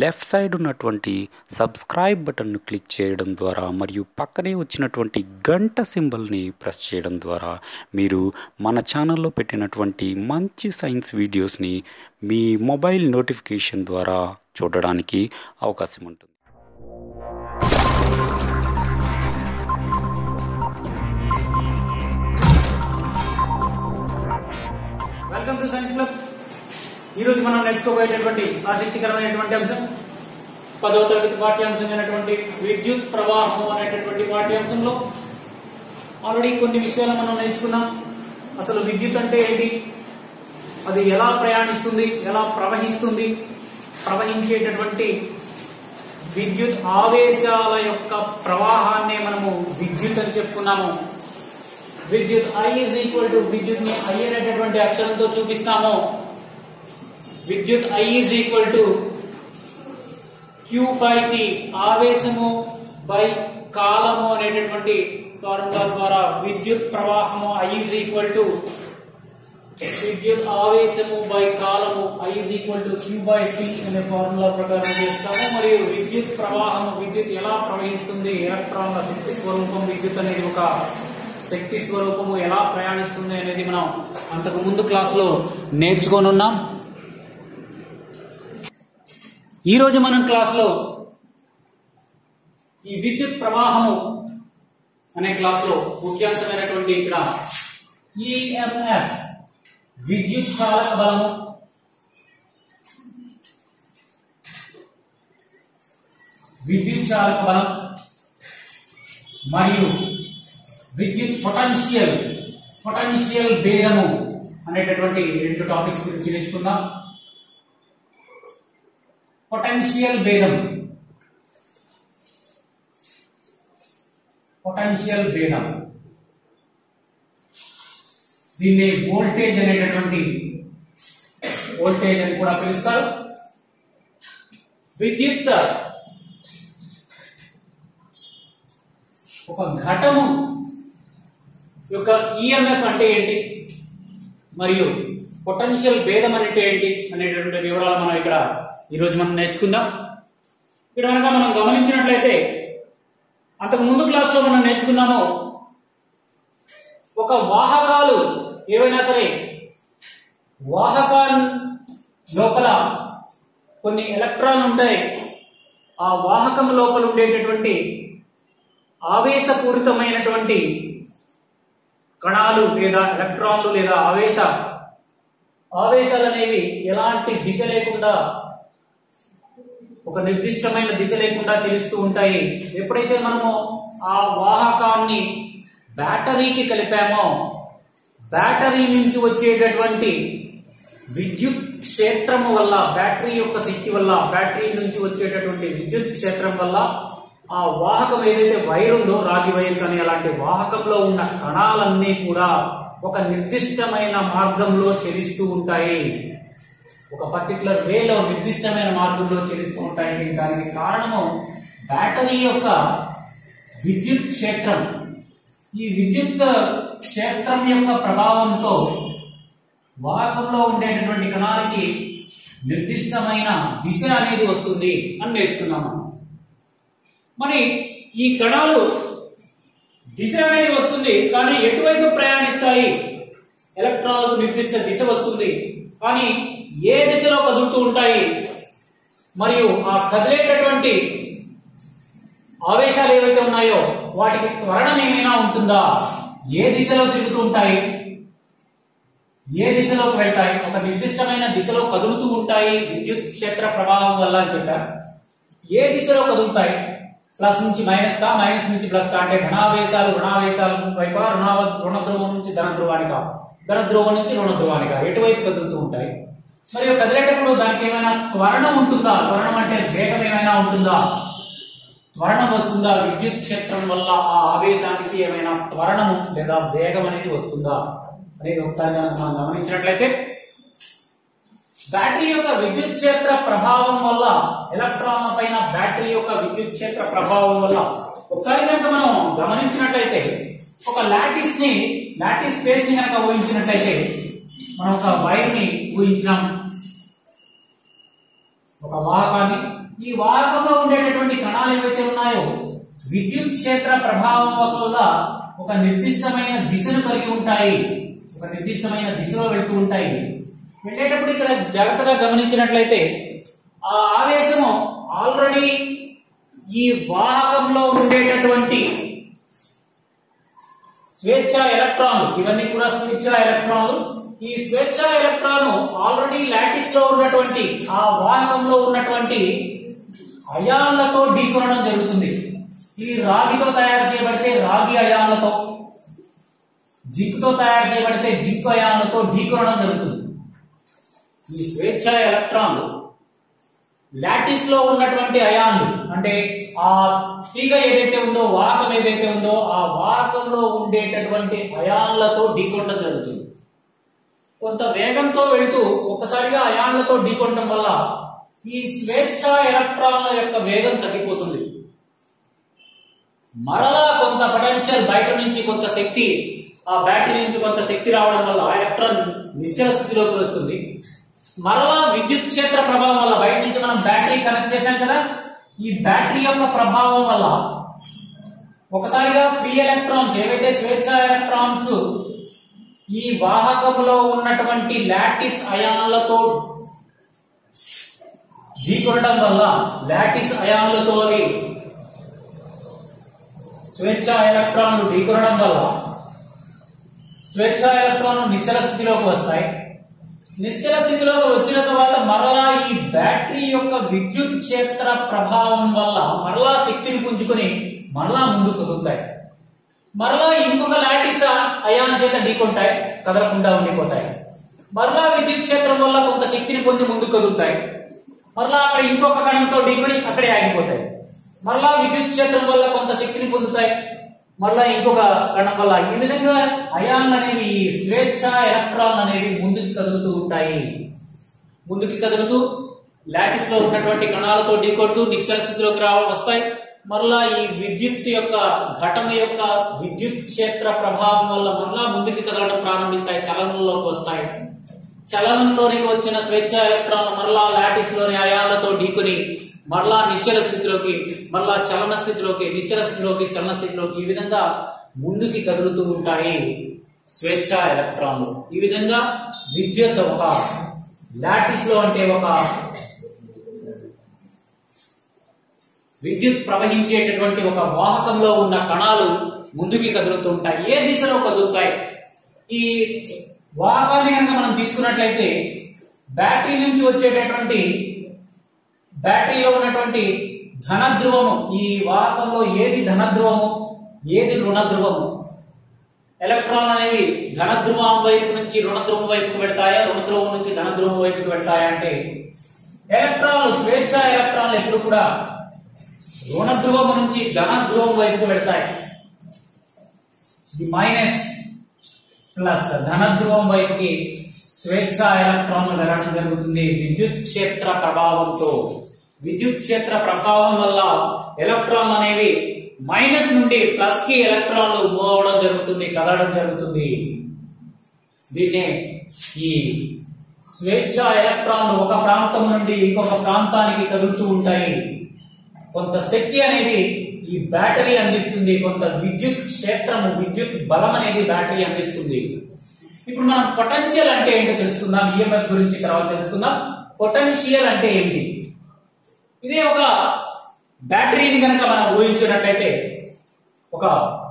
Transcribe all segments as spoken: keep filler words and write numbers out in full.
Left side ఉన్నటువంటి subscribe బటన్ను click చేయడం ద్వారా మరియు పక్కనే వచ్చినటువంటి గంట సింబల్ని ప్రెస్ చేయడం ద్వారా మీరు మన ఛానల్లో పెట్టినటువంటి మంచి సైన్స్ వీడియోస్ని మీ మొబైల్ నోటిఫికేషన్ ద్వారా చూడడానికి అవకాశం ఉంటుంది. Welcome to science club. ఈ రోజు మనం నేర్చుకోబోయేటటువంటి ఆసక్తికరమైనటువంటి అంశం పదవ తరగతి పాఠ్యాంశం అయినటువంటి విద్యుత్ ప్రవాహం అనేటటువంటి పాఠ్యాంశంలో ఆల్రెడీ కొన్ని విషయాలు మనం నేర్చుకున్నాం. అసలు విద్యుత్ అంటే ఏంటి, అది ఎలా ప్రయాణిస్తుంది, ఎలా ప్రవహిస్తుంది, ప్రవహించేటటువంటి విద్యుత్ ఆవేశాల యొక్క ప్రవాహాన్నే మనము విద్యుత్ అని చెప్పుకున్నాము. విద్యుత్ I ఈజ్ ఈక్వల్ టు విద్యుత్ ని I అనేటటువంటి అక్షరంతో చూపిస్తాము. విద్యుత్ I is equal to Q by T, ఆవేశము బై కాలము అనేటటువంటి ఫార్ములా ద్వారా విద్యుత్ ప్రవాహము I ఈజ్ ఈక్వల్ టు విద్యుత్ ఆవేశము బై కాలము I is equal to Q by T అనే ఫార్ములా ప్రకారం చేస్తాము. మరియు విద్యుత్ ప్రవాహము, విద్యుత్ ఎలా ప్రవహిస్తుంది, ఎలక్ట్రాన్ల శక్తి స్వరూపం, విద్యుత్ అనేది ఒక శక్తి స్వరూపము, ఎలా ప్రయాణిస్తుంది అనేది మనం అంతకు ముందు క్లాస్ లో నేర్చుకోనున్నాం. ఈరోజు మనం క్లాస్ లో ఈ విద్యుత్ ప్రవాహము అనే క్లాస్ లో ముఖ్యాంశమైనటువంటి ఇక్కడ ఈఎంఎఫ్, విద్యుత్ చాలక బలము, విద్యుత్ చాలక బలం మరియు విద్యుత్ పొటెన్షియల్, పొటెన్షియల్ భేదము అనేటటువంటి రెండు టాపిక్స్ గురించి నేర్చుకుందాం. పొటెన్షియల్ భేదం, పొటెన్షియల్ భేదం దీన్ని వోల్టేజ్ అనేటటువంటి వోల్టేజ్ అని కూడా పిలుస్తారు. విద్యుత్ ఒక ఘటము యొక్క ఈఎంఎఫ్ అంటే ఏంటి మరియు పొటెన్షియల్ భేదం అంటే ఏంటి అనేటటువంటి వివరాలు మనం ఇక్కడ ఈరోజు మనం నేర్చుకుందాం. ఇక్కడ కనుక మనం గమనించినట్లయితే అంతకు ముందు క్లాస్ లో మనం నేర్చుకున్నాము, ఒక వాహకాలు ఏవైనా సరే వాహకాల లోపల కొన్ని ఎలక్ట్రాన్లు ఉంటాయి. ఆ వాహకం లోపల ఉండేటటువంటి ఆవేశపూరితమైనటువంటి కణాలు లేదా ఎలక్ట్రాన్లు లేదా ఆవేశ ఆవేశాలు అనేవి ఎలాంటి దిశ లేకుండా, ఒక నిర్దిష్టమైన దిశ లేకుండా చెలుస్తూ ఉంటాయి. ఎప్పుడైతే మనము ఆ వాహకాన్ని బ్యాటరీకి కలిపామో బ్యాటరీ నుంచి వచ్చేటటువంటి విద్యుత్ క్షేత్రము వల్ల, బ్యాటరీ యొక్క శక్తి వల్ల, బ్యాటరీ నుంచి వచ్చేటటువంటి విద్యుత్ క్షేత్రం వల్ల ఆ వాహకం ఏదైతే వైర్ ఉందో, రాగి వైర్ కానీ అలాంటి వాహకంలో ఉన్న కణాలన్నీ కూడా ఒక నిర్దిష్టమైన మార్గంలో చెలిస్తూ ఉంటాయి, ఒక పర్టికులర్ వేలో నిర్దిష్టమైన మార్గంలో చెలిస్తూ ఉంటాయి. దానికి కారణము బ్యాటరీ యొక్క విద్యుత్ క్షేత్రం. ఈ విద్యుత్ క్షేత్రం యొక్క ప్రభావంతో వాహకంలో ఉండేటటువంటి కణాలకి నిర్దిష్టమైన దిశ అనేది వస్తుంది అని నేర్చుకున్నాము. మరి ఈ కణాలు దిశ అనేది వస్తుంది కానీ ఎటువైపు ప్రయాణిస్తాయి? ఎలక్ట్రాన్లకు నిర్దిష్ట దిశ వస్తుంది కానీ ఏ దిశలో కదులుతూ ఉంటాయి? మరియు ఆ కదిలేటటువంటి ఆవేశాలు ఏవైతే ఉన్నాయో వాటికి త్వరణం ఏమైనా ఉంటుందా? ఏ దిశలో తిరుగుతూ ఉంటాయి, ఏ దిశలోకి వెళ్తాయి? ఒక నిర్దిష్టమైన దిశలో కదులుతూ ఉంటాయి విద్యుత్ క్షేత్ర ప్రభావం వల్ల అని చెప్పారు. ఏ దిశలో కదులుతాయి? ప్లస్ నుంచి మైనస్ కా, మైనస్ నుంచి ప్లస్ కా అంటే ధనావేశాలు రుణావేశాల వైపు, రుణ రుణధ్రువం నుంచి ధన ధ్రువానికా, ధన ధ్రువం నుంచి రుణ ధ్రువానికా ఎటువైపు కదులుతూ ఉంటాయి? మరియు కదిలేటప్పుడు దానికి ఏమైనా త్వరణం ఉంటుందా? త్వరణం అంటే వేగం ఏమైనా ఉంటుందా? త్వరణం వస్తుందా? విద్యుత్ క్షేత్రం వల్ల ఆ ఆవేశానికి ఏమైనా త్వరణము లేదా వేగం అనేది వస్తుందా అనేది ఒకసారి మనం గమనించినట్లయితే, బ్యాటరీ యొక్క విద్యుత్ క్షేత్ర ప్రభావం వల్ల, ఎలక్ట్రాన్ల పైన బ్యాటరీ యొక్క విద్యుత్ క్షేత్ర ప్రభావం వల్ల ఒకసారి కనుక మనం గమనించినట్లయితే, ఒక లాటిస్ ని లాటిస్ స్పేస్ ని కనుక ఊహించినట్లయితే, మనం ఒక వైర్ ని ఊహించినాం. ఒక వాహకాన్ని ఈ వాహకంలో ఉండేటటువంటి కణాలు ఏవైతే ఉన్నాయో విద్యుత్ క్షేత్ర ప్రభావం వల్ల ఒక నిర్దిష్టమైన దిశను కలిగి ఉంటాయి, ఒక నిర్దిష్టమైన దిశలో వెళ్తూ ఉంటాయి. వెళ్ళేటప్పుడు ఇక్కడ జాగ్రత్తగా గమనించినట్లయితే ఆ ఆవేశము ఆల్రెడీ ఈ వాహకంలో ఉండేటటువంటి స్వేచ్ఛ ఎలక్ట్రాన్లు, ఇవన్నీ కూడా స్వేచ్ఛ ఎలక్ట్రాన్లు. ఈ స్వేచ్ఛ ఎలక్ట్రాన్ ఆల్రెడీ లాటిస్ లో ఉన్నటువంటి ఆ వాహకంలో ఉన్నటువంటి అయాన్లతో ఢీకొనడం జరుగుతుంది. ఈ రాగితో తయారు చేయబడితే రాగి అయాన్లతో, జింక్తో తయారు చేయబడితే జింక్ అయాన్లతో ఢీకొనడం జరుగుతుంది. ఈ స్వేచ్ఛ ఎలక్ట్రాన్లు లాటిస్ లో ఉన్నటువంటి అయాన్లు, అంటే ఆ తీగ ఏదైతే ఉందో, వాహకం ఏదైతే ఉందో, ఆ వాహకంలో ఉండేటటువంటి అయాన్లతో ఢీకొనడం జరుగుతుంది. కొంత వేగంతో వెళుతూ ఒక్కసారిగా అయాన్లతో ఢీకొనడం వల్ల ఈ స్వేచ్ఛ ఎలక్ట్రాన్ల యొక్క వేగం తగ్గిపోతుంది. మరలా కొంత పొటెన్షియల్ బయట నుంచి, కొంత శక్తి ఆ బ్యాటరీ నుంచి కొంత శక్తి రావడం వల్ల ఆ ఎలక్ట్రాన్ నిశ్చల స్థితిలోకి వస్తుంది. మరలా విద్యుత్ క్షేత్ర ప్రభావం వల్ల, బయట నుంచి మనం బ్యాటరీ కనెక్ట్ చేశాం కదా, ఈ బ్యాటరీ యొక్క ప్రభావం వల్ల ఒకసారిగా ఫ్రీ ఎలక్ట్రాన్స్ ఏవైతే స్వేచ్ఛ ఎలక్ట్రాన్స్ ఈ వాహకంలో ఉన్నటువంటి లాటిస్ అయాన్లతో ఢీకొనడం వల్ల లాటిస్ అయాన్లతో అవి స్వేచ్ఛ ఎలక్ట్రాన్లు ఢీకొనడం వల్ల స్వేచ్ఛ ఎలక్ట్రాన్లు నిశ్చల స్థితిలోకి వస్తాయి. నిశ్చల స్థితిలోకి వచ్చిన తర్వాత మరలా ఈ బ్యాటరీ యొక్క విద్యుత్ క్షేత్ర ప్రభావం వల్ల మరలా శక్తిని పుంజుకుని మరలా ముందు కదులుతాయి. మరలా ఇంకొక లాటిస్ అయాన్ చేత ఢీకొంటాయి, కదలకుండా ఉండిపోతాయి. మరలా విద్యుత్ క్షేత్రం వల్ల కొంత శక్తిని పొంది ముందుకు కదులుతాయి. మరలా అక్కడ ఇంకొక కణంతో ఢీకొని అక్కడే ఆగిపోతాయి. మరలా విద్యుత్ క్షేత్రం వల్ల కొంత శక్తిని పొందుతాయి. మరలా ఇంకొక కణం వల్ల, ఈ విధంగా అయాన్లు అనేవి, స్వేచ్ఛ ఎలక్ట్రాన్లు అనేవి ముందుకు కదులుతూ ఉంటాయి. ముందుకు కదులుతూ లాటిస్ లో ఉన్నటువంటి కణాలతో ఢీకొడుతూ నిశ్చల స్థితిలోకి రావ వస్తాయి. మరలా ఈ విద్యుత్ యొక్క ఘటన యొక్క విద్యుత్ క్షేత్ర ప్రభావం వల్ల మరలా ముందుకు కదలడం ప్రారంభిస్తాయి, చలనంలోకి వస్తాయి. చలనంలోనికి వచ్చిన స్వేచ్ఛ ఎలక్ట్రాన్ మరలా లాటిస్ లోని అయాన్లతో ఢీకొని మరలా నిశ్చల స్థితిలోకి, మరలా చలన స్థితిలోకి, నిశ్చల స్థితిలోకి, చలన స్థితిలోకి, ఈ విధంగా ముందుకి కదులుతూ ఉంటాయి స్వేచ్ఛ ఎలక్ట్రాన్లు. ఈ విధంగా విద్యుత్ ఒక లాటిస్ లో, అంటే ఒక విద్యుత్ ప్రవహించేటటువంటి ఒక వాహకంలో ఉన్న కణాలు ముందుకి కదులుతూ ఉంటాయి. ఏ దిశలో కదులుతాయి? ఈ వాహకాన్ని కనుక మనం తీసుకున్నట్లయితే బ్యాటరీ నుంచి వచ్చేటటువంటి, బ్యాటరీలో ఉన్నటువంటి ధనధ్రువము, ఈ వాహకంలో ఏది ధనధ్రువము, ఏది రుణధ్రువము? ఎలక్ట్రాన్ అనేవి ధనధ్రువం వైపు నుంచి రుణధ్రువం వైపుకు వెళ్తాయా, రుణధ్రువం నుంచి ధనధ్రువం వైపుకు వెళ్తాయా అంటే, ఎలక్ట్రాన్లు, స్వేచ్ఛ ఎలక్ట్రాన్లు ఎప్పుడు కూడా రుణ ధ్రువం నుంచి ధన ధ్రువం వైపు వెళ్తాయి. మైనస్ ప్లస్ ధన ధ్రువం వైపుకి స్వేచ్ఛ ఎలక్ట్రాన్లు వెళ్ళడం జరుగుతుంది. విద్యుత్ క్షేత్ర ప్రభావంతో, విద్యుత్ క్షేత్ర ప్రభావం వల్ల ఎలక్ట్రాన్లు అనేవి మైనస్ నుండి ప్లస్ కి ఎలక్ట్రాన్లు మూవ్ అవడం జరుగుతుంది, కదలడం జరుగుతుంది. దీన్నే ఈ స్వేచ్ఛ ఎలక్ట్రాన్లు ఒక ప్రాంతం నుండి ఇంకొక ప్రాంతానికి కదులుతూ ఉంటాయి. కొంత శక్తి అనేది ఈ బ్యాటరీ అందిస్తుంది, కొంత విద్యుత్ క్షేత్రము, విద్యుత్ బలం అనేది బ్యాటరీ అందిస్తుంది. ఇప్పుడు మనం పొటెన్షియల్ అంటే ఏంటో తెలుసుకుందాం. ఈఎంఎఫ్ గురించి తర్వాత తెలుసుకుందాం. పొటెన్షియల్ అంటే ఏంటి? ఇదే ఒక బ్యాటరీని కనుక మనం ఊహించినట్లయితే, ఒక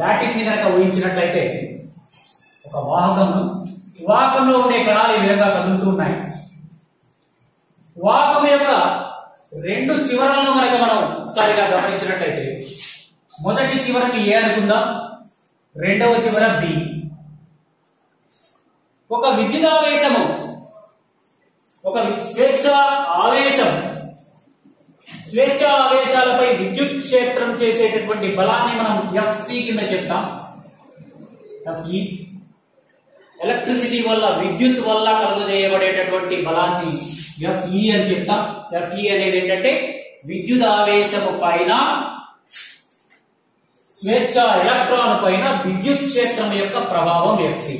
లాటిస్ ని కనుక ఊహించినట్లయితే, ఒక వాహకము, వాహకంలో ఉండే కణాలు ఈ విధంగా కదులుతూ ఉన్నాయి. వాహకం యొక్క రెండు చివరలను కనుక మనం ఒకసారిగా గమనించినట్లయితే, మొదటి చివరని ఏ అనుకుందాం, రెండవ చివర బి. ఒక విద్యుదావేశము, ఒక స్వేచ్ఛ ఆవేశం, స్వేచ్ఛ ఆవేశాలపై విద్యుత్ క్షేత్రం చేసేటటువంటి బలాన్ని మనం ఎఫ్సి కింద చెప్తాం. ఎఫ్ఈ ఎలక్ట్రిసిటీ వల్ల, విద్యుత్ వల్ల కలుగజేయబడేటటువంటి బలాన్ని ఎఫ్ఈ అని చెప్తాం. ఎఫ్ఈ అనేది ఏంటంటే విద్యుత్ ఆవేశము పైన, స్వేచ్ఛ ఎలక్ట్రాన్ పైన విద్యుత్ క్షేత్రం యొక్క ప్రభావం ఎఫ్సి.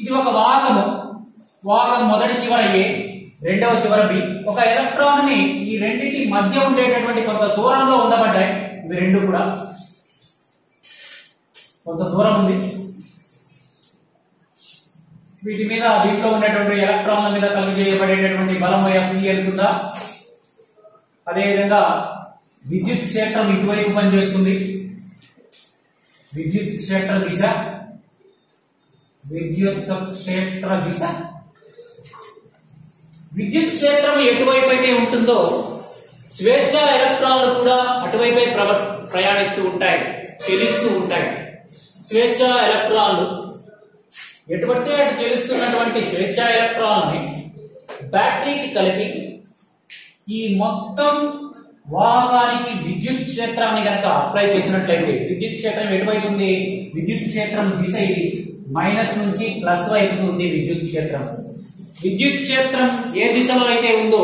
ఇది ఒక వాహకము, వాహకం మొదటి చివర ఏ, రెండవ చివరకి ఒక ఎలక్ట్రాన్ ని ఈ రెండిటి మధ్య ఉండేటటువంటి కొంత దూరంలో ఉండబడ్డాయి. ఇవి రెండు కూడా కొంత దూరం ఉంది. వీటి మీద వీటిలో ఉన్నటువంటి ఎలక్ట్రాన్ల మీద కలిగజేయబడేటటువంటి బలం ఎఫ్ అనుకుంటా. అదేవిధంగా విద్యుత్ క్షేత్రం ఇటువైపు పనిచేస్తుంది. విద్యుత్ క్షేత్ర దిశ విద్యుత్ క్షేత్ర దిశ విద్యుత్ క్షేత్రం ఎటువైపు అయితే ఉంటుందో స్వేచ్ఛ ఎలక్ట్రాన్లు కూడా అటువైపే ప్రయాణిస్తూ ఉంటాయి, చెలిస్తూ ఉంటాయి. స్వేచ్ఛ ఎలక్ట్రాన్లు ఎటువంటి అటు చెలుస్తున్నటువంటి స్వేచ్ఛ ఎలక్ట్రాన్ని బ్యాటరీకి కలిపి ఈ మొత్తం వాహకానికి విద్యుత్ క్షేత్రాన్ని కనుక అప్లై చేసినట్లయితే విద్యుత్ క్షేత్రం ఎటువైపు ఉంది? విద్యుత్ క్షేత్రం దిశ ఇది మైనస్ నుంచి ప్లస్ వైపు ఉంది. విద్యుత్ క్షేత్రం విద్యుత్ క్షేత్రం ఏ దిశలో అయితే ఉందో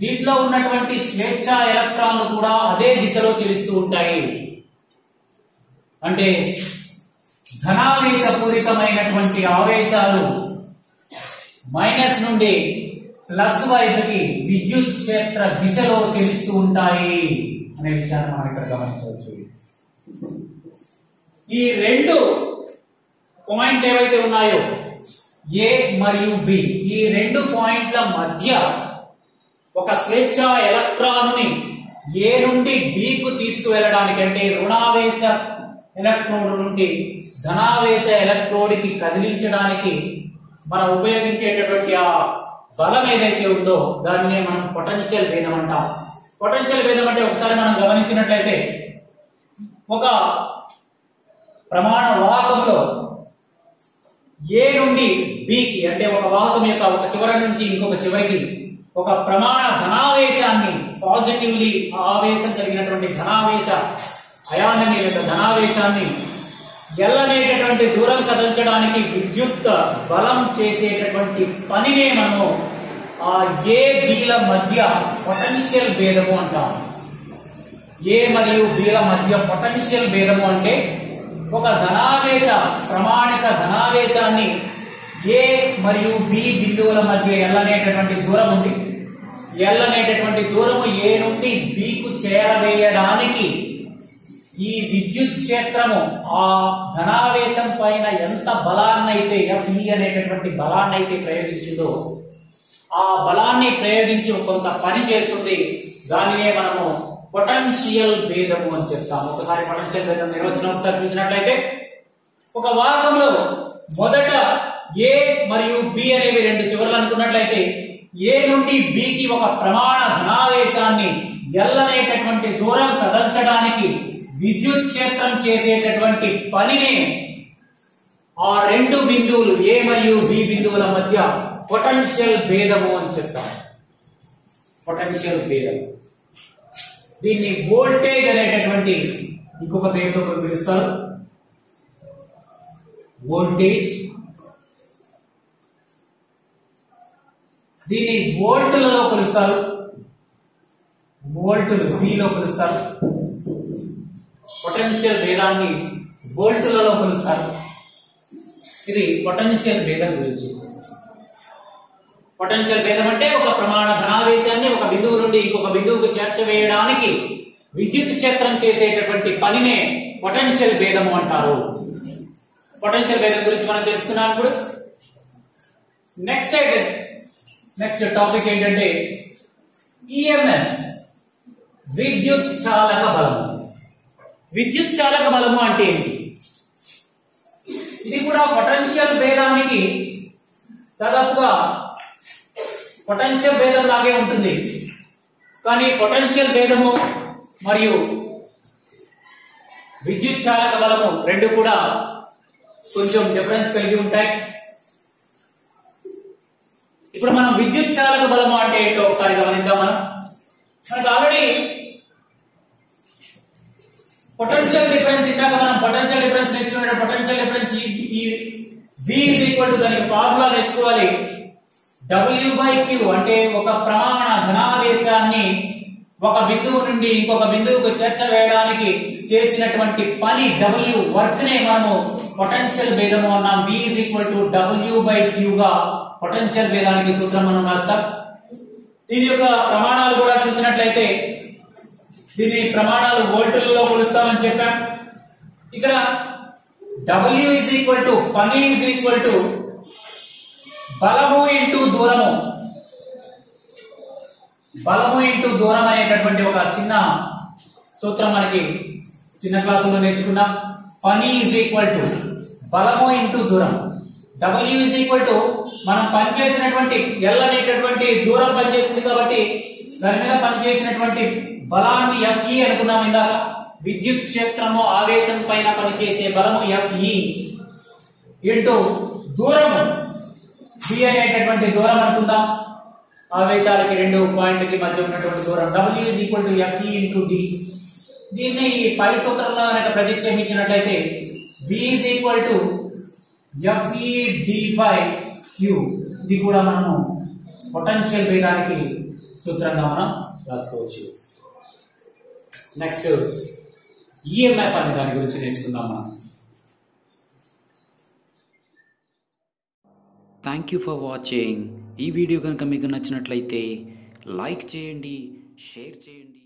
వీటిలో ఉన్నటువంటి స్వేచ్ఛ ఎలక్ట్రాన్లు కూడా అదే దిశలో చెలిస్తూ ఉంటాయి. అంటే ధనావేశ పూరితమైనటువంటి ఆవేశాలు మైనస్ నుండి ప్లస్ వైపుకి విద్యుత్ క్షేత్ర దిశలో చెలిస్తూ ఉంటాయి అనే విషయాన్ని మనం ఇక్కడ గమనించవచ్చు. ఈ రెండు పాయింట్లు ఏవైతే ఉన్నాయో ఏ మరియు బి, ఈ రెండు పాయింట్ల మధ్య ఒక స్వేచ్ఛ ఎలక్ట్రానుని ఏ నుండి బి కు తీసుకువెళ్ళడానికి అంటే రుణావేశ ఎలక్ట్రోడ్ నుండి ధనావేశ ఎలక్ట్రోడ్ కి కదిలించడానికి మనం ఉపయోగించేటటువంటి ఆ బలం ఏదైతే ఉందో దాన్నే మనం పొటెన్షియల్ భేదం అంటాం. పొటెన్షియల్ భేదం అంటే ఒకసారి మనం గమనించినట్లయితే ఒక ప్రమాణ వాహకంలో ఏ నుండి బికి అంటే ఒక వాహకం యొక్క ఒక చివర నుంచి ఇంకొక చివరికి ఒక ప్రమాణ ధనావేశాన్ని పాజిటివ్లీ ఆవేశం కలిగినటువంటి ధనావేశ అయాన్ని లేదా ధనావేశాన్ని ఎల్లనేటటువంటి దూరం కదల్చడానికి విద్యుత్ బలం చేసేటటువంటి పనినే మనము ఆ ఏ బిల మధ్య పొటెన్షియల్ భేదము అంటాం. ఏ మరియు బిల మధ్య పొటెన్షియల్ భేదము అంటే ఒక ధనావేశ ప్రమాణిక ధనావేశాన్ని ఏ మరియు బి బిందువుల మధ్య ఎల్లనేటటువంటి దూరం ఉంది. ఎల్లనేటటువంటి దూరము ఏ నుండి బికు చేరవేయడానికి ఈ విద్యుత్ క్షేత్రము ఆ ధనావేశం పైన ఎంత బలాన్నైతే ఎఫ్ ఇ అనేటటువంటి బలాన్నైతే ప్రయోగించిందో ఆ బలాన్ని ప్రయోగించి కొంత పని చేస్తుంది. దానినే మనము పొటెన్షియల్ భేదము అని చెప్తాము. ఒకసారి పొటెన్షియల్ భేదం నిర్వచనం ఒకసారి చూసినట్లయితే ఒక వాహకంలో మొదట ఏ మరియు బి అనేవి రెండు చివరలు అనుకున్నట్లయితే ఏ నుండి బి కి ఒక ప్రమాణ ధనావేశాన్ని ఎల్లనేటటువంటి దూరం కదల్చడానికి విద్యుత్ క్షేత్రం చేసేటటువంటి పనినే ఆ రెండు బిందువులు ఏ మరియు బి బిందువుల మధ్య పొటెన్షియల్ భేదము అని చెప్తాము. పొటెన్షియల్ భేదము దీన్ని వోల్టేజ్ అనేటటువంటి ఇంకొక పేరుతో పిలుస్తారు. వోల్టేజ్ దీన్ని వోల్టులలో కొలుస్తారు. వోల్టులు వీలో కొలుస్తారు. పొటెన్షియల్ భేదాన్ని వోల్టులలో కొలుస్తారు. ఇది పొటెన్షియల్ భేదం గురించి. పొటెన్షియల్ భేదం అంటే ఒక ప్రమాణ ధనావేశాన్ని ఒక బిందువు నుండి ఇంకొక బిందువుకు చేర్చవేయడానికి విద్యుత్ క్షేత్రం చేసేటటువంటి పనినే పొటెన్షియల్ భేదము అంటారు. పొటెన్షియల్ భేదం గురించి మనం తెలుసుకున్నాం. ఇప్పుడు నెక్స్ట్ నెక్స్ట్ టాపిక్ ఏంటంటే ఈఎంఎఫ్ విద్యుత్ చాలక బలం. విద్యుత్ చాలక బలము అంటే ఏంటి? ఇది కూడా పొటెన్షియల్ భేదానికి దాదాపుగా పొటెన్షియల్ భేదం లాగే ఉంటుంది. కానీ పొటెన్షియల్ భేదము మరియు విద్యుత్ చాలక బలము రెండు కూడా కొంచెం డిఫరెన్స్ కలిగి ఉంటాయి. ఇప్పుడు మనం విద్యుత్ చాలక బలము అంటే ఏంటో ఒకసారి గమనిద్దాం. మనం మనకు ఆల్రెడీ పొటెన్షియల్ డిఫరెన్స్ ఇందాక మనం పొటెన్షియల్ డిఫరెన్స్ నేర్చుకున్న పొటెన్షియల్ డిఫరెన్స్ ఈ V ఈక్వల్ టు దానికి ఫార్ములా నేర్చుకోవాలి. డబ్ల్యూ బై క్యూ అంటే ఒక ప్రమాణ ధనావేశాన్ని ఒక బిందువు నుండి ఇంకొక బిందువుకు చేర్చవేయడానికి చేసినటువంటి పని డబ్ల్యూ వర్క్ నే మనము पोटेंशियल भेदम और नाम V is equal to W by Q का पोटेंशियल भेदानिकी सूत्रम మనం రాస్తాం. దీని యొక్క ప్రమాణాలు కూడా చూసినట్లయితే దీని ప్రమాణాలు వోల్టులలో కొలుస్తామని చెప్పాం. ఇక్కడ W ఇస్ ఈక్వల్ టు పని ఇస్ ఈక్వల్ టు బలము ఇంటూ దూరము బలము ఇంటూ దూరం అనేటటువంటి ఒక చిన్న సూత్రం మనకి చిన్న క్లాసులో నేర్చుకున్నాం. పని ఇస్ ఈక్వల్ టు బలము ఇంటూ దూరం. W ఇస్ ఈక్వల్ టు మనం పని చేసినటువంటి L అనేటటువంటి దూరం పనిచేసింది కాబట్టి దాని మీద పనిచేసినటువంటి బలాన్ని Fe అనుకున్నాం ఇందాక. విద్యుత్ క్షేత్రము ఆవేశం పైన పనిచేసే బలము Fe ఇంటూ దూరము d అనేటటువంటి దూరం అనుకుందాం. ఆవేశాలకి రెండు పాయింట్లకి మధ్య ఉన్నటువంటి దూరం W is equal to Fe into d. దీన్ని ఈ పై సూత్రంలో కనుక ప్రతిక్షేపించినట్లయితే V is equal to Fe d by Q. ఇది కూడా మనము పొటెన్షియల్ భేదానికి సూత్రంగా మనం రాసుకోవచ్చు. నెక్స్ట్ E M F అనే దాని గురించి నేర్చుకుందాం మనం. Thank you for watching. ఈ వీడియో కనుక మీకు నచ్చినట్లయితే లైక్ చేయండి, షేర్ చేయండి.